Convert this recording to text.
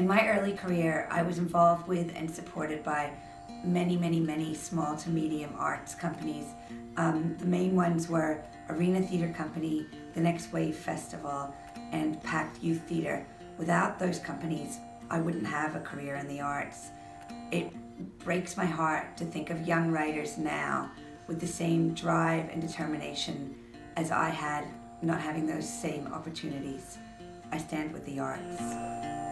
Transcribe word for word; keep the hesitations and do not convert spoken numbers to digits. In my early career, I was involved with and supported by many, many, many small to medium arts companies. Um, the main ones were Arena Theatre Company, The Next Wave Festival, and Pact Youth Theatre. Without those companies, I wouldn't have a career in the arts. It breaks my heart to think of young writers now with the same drive and determination as I had, not having those same opportunities. I stand with the arts.